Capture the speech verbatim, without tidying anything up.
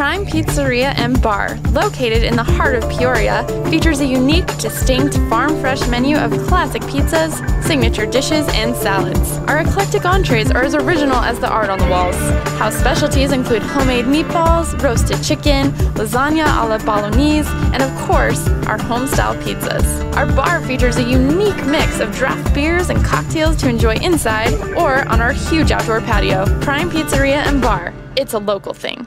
Prime Pizzeria and Bar, located in the heart of Peoria, features a unique, distinct, farm-fresh menu of classic pizzas, signature dishes, and salads. Our eclectic entrees are as original as the art on the walls. House specialties include homemade meatballs, roasted chicken, lasagna a la bolognese, and of course, our home-style pizzas. Our bar features a unique mix of draft beers and cocktails to enjoy inside or on our huge outdoor patio. Prime Pizzeria and Bar. It's a local thing.